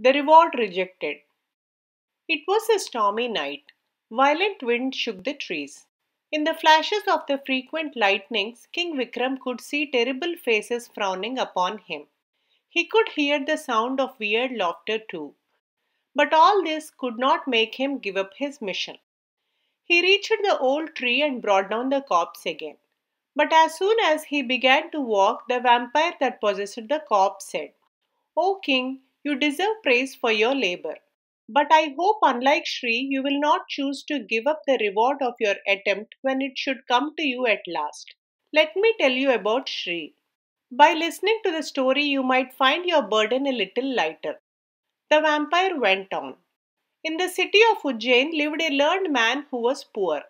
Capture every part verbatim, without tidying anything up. The reward rejected. It was a stormy night. Violent wind shook the trees. In the flashes of the frequent lightnings, King Vikram could see terrible faces frowning upon him. He could hear the sound of weird laughter too. But all this could not make him give up his mission. He reached the old tree and brought down the corpse again. But as soon as he began to walk, the vampire that possessed the corpse said, "O King, you deserve praise for your labor. But I hope, unlike Shri, you will not choose to give up the reward of your attempt when it should come to you at last. Let me tell you about Shri. By listening to the story, you might find your burden a little lighter." The vampire went on. In the city of Ujjain lived a learned man who was poor.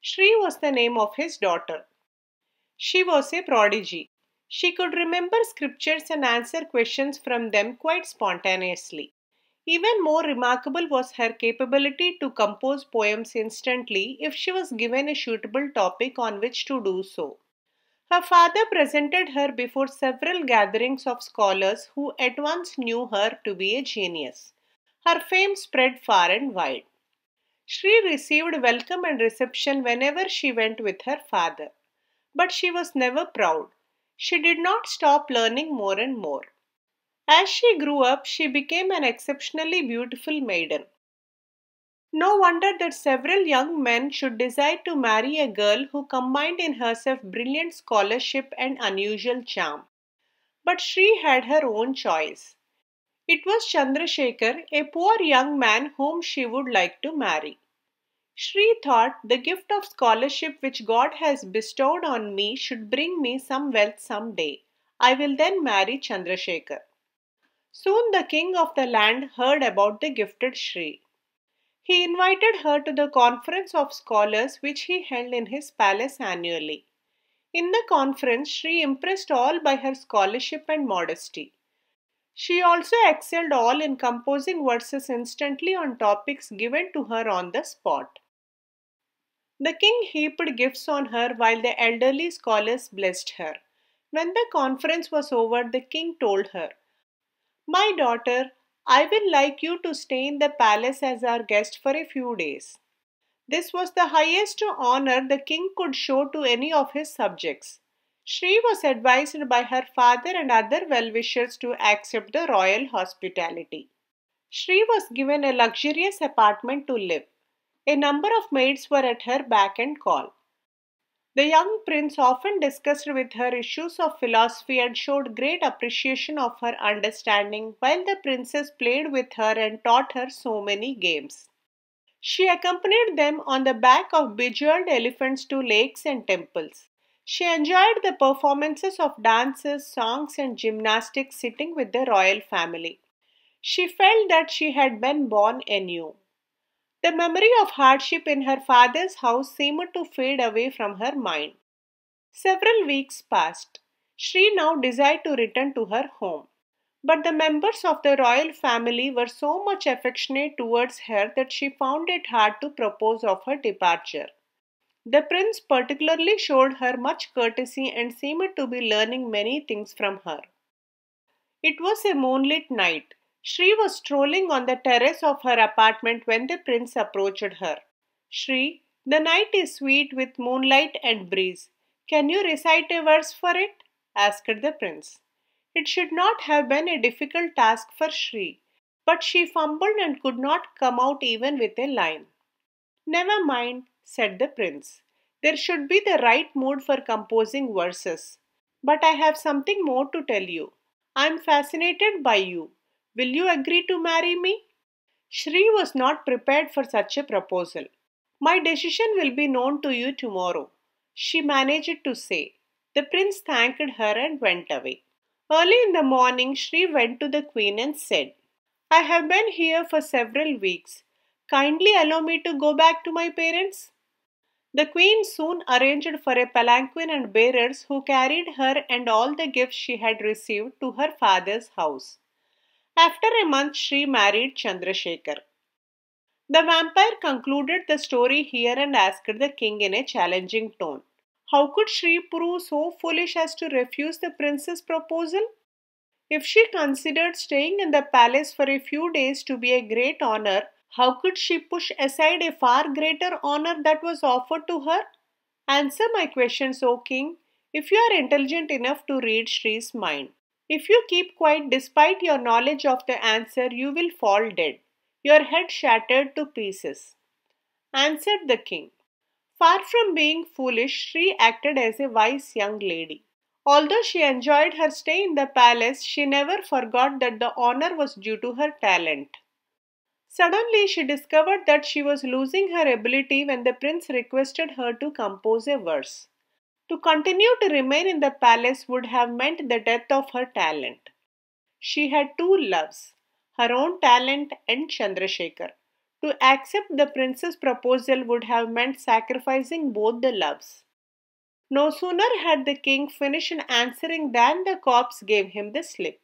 Shri was the name of his daughter. She was a prodigy. She could remember scriptures and answer questions from them quite spontaneously. Even more remarkable was her capability to compose poems instantly if she was given a suitable topic on which to do so. Her father presented her before several gatherings of scholars who at once knew her to be a genius. Her fame spread far and wide. Shri received welcome and reception whenever she went with her father. But she was never proud. She did not stop learning more and more. As she grew up, she became an exceptionally beautiful maiden. No wonder that several young men should desire to marry a girl who combined in herself brilliant scholarship and unusual charm. But Shri had her own choice. It was Chandrasekhar, a poor young man whom she would like to marry. Shri thought, "The gift of scholarship which God has bestowed on me should bring me some wealth some day. I will then marry Chandrasekhar." Soon the king of the land heard about the gifted Shri. He invited her to the conference of scholars which he held in his palace annually. In the conference, Shri impressed all by her scholarship and modesty. She also excelled all in composing verses instantly on topics given to her on the spot. The king heaped gifts on her while the elderly scholars blessed her. When the conference was over, the king told her, "My daughter, I will like you to stay in the palace as our guest for a few days." This was the highest honor the king could show to any of his subjects. Shri was advised by her father and other well-wishers to accept the royal hospitality. Shri was given a luxurious apartment to live. A number of maids were at her beck and call. The young prince often discussed with her issues of philosophy and showed great appreciation of her understanding, while the princess played with her and taught her so many games. She accompanied them on the back of bejeweled elephants to lakes and temples. She enjoyed the performances of dances, songs, and gymnastics sitting with the royal family. She felt that she had been born anew. The memory of hardship in her father's house seemed to fade away from her mind. Several weeks passed. Shri now desired to return to her home. But the members of the royal family were so much affectionate towards her that she found it hard to propose of her departure. The prince particularly showed her much courtesy and seemed to be learning many things from her. It was a moonlit night. Shri was strolling on the terrace of her apartment when the prince approached her. "Shri, the night is sweet with moonlight and breeze. Can you recite a verse for it?" asked the prince. It should not have been a difficult task for Shri, but she fumbled and could not come out even with a line. "Never mind," said the prince. "There should be the right mood for composing verses. But I have something more to tell you. I am fascinated by you. Will you agree to marry me?" Shri was not prepared for such a proposal. "My decision will be known to you tomorrow," she managed to say. The prince thanked her and went away. Early in the morning, Shri went to the queen and said, "I have been here for several weeks. Kindly allow me to go back to my parents." The queen soon arranged for a palanquin and bearers who carried her and all the gifts she had received to her father's house. After a month, Shri married Chandrasekhar. The vampire concluded the story here and asked the king in a challenging tone, "How could Shri prove so foolish as to refuse the prince's proposal?" If she considered staying in the palace for a few days to be a great honor, how could she push aside a far greater honor that was offered to her? Answer my questions, O King, if you are intelligent enough to read Shri's mind. If you keep quiet despite your knowledge of the answer, you will fall dead, your head shattered to pieces. Answered the king. Far from being foolish, Shri acted as a wise young lady. Although she enjoyed her stay in the palace, she never forgot that the honor was due to her talent. Suddenly, she discovered that she was losing her ability when the prince requested her to compose a verse. To continue to remain in the palace would have meant the death of her talent. She had two loves, her own talent and Chandrasekhar. To accept the prince's proposal would have meant sacrificing both the loves. No sooner had the king finished answering than the corpse gave him the slip.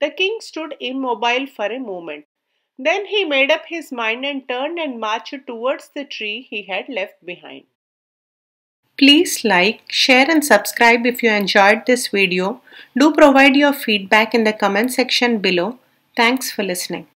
The king stood immobile for a moment. Then he made up his mind and turned and marched towards the tree he had left behind. Please like, share and subscribe if you enjoyed this video. Do provide your feedback in the comment section below. Thanks for listening.